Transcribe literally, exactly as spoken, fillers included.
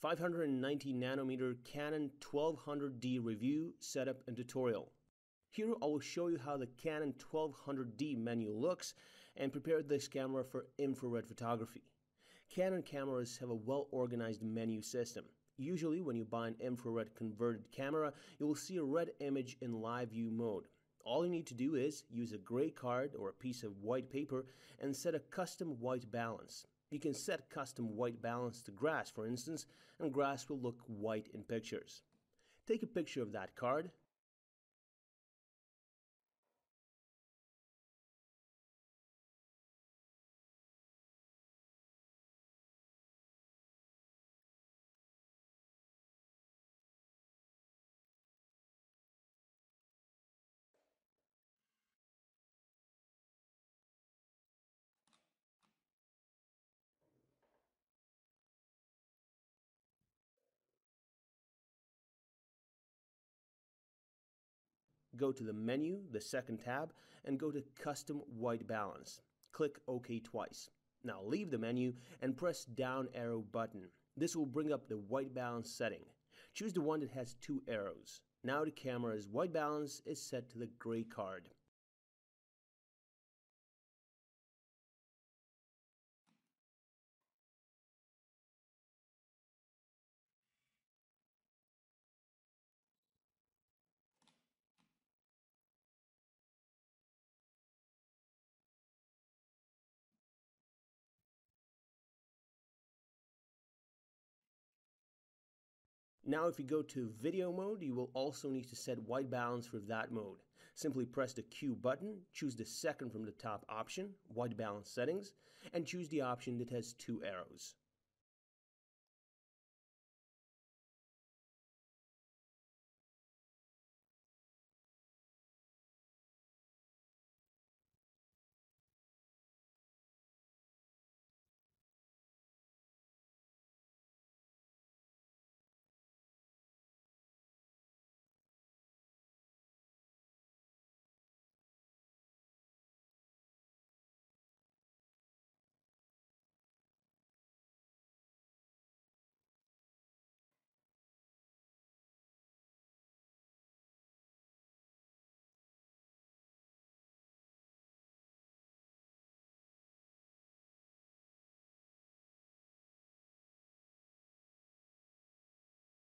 five ninety nanometer Canon twelve hundred D review, setup and tutorial. Here I will show you how the Canon twelve hundred D menu looks and prepare this camera for infrared photography. Canon cameras have a well-organized menu system. Usually when you buy an infrared converted camera, you will see a red image in live view mode. All you need to do is use a gray card or a piece of white paper and set a custom white balance. You can set custom white balance to grass, for instance, and grass will look white in pictures. Take a picture of that card. Go to the menu, the second tab, and go to Custom White Balance. Click OK twice. Now leave the menu and press down arrow button. This will bring up the white balance setting. Choose the one that has two arrows. Now the camera's white balance is set to the gray card. Now if you go to video mode, you will also need to set white balance for that mode. Simply press the Q button, choose the second from the top option, white balance settings, and choose the option that has two arrows.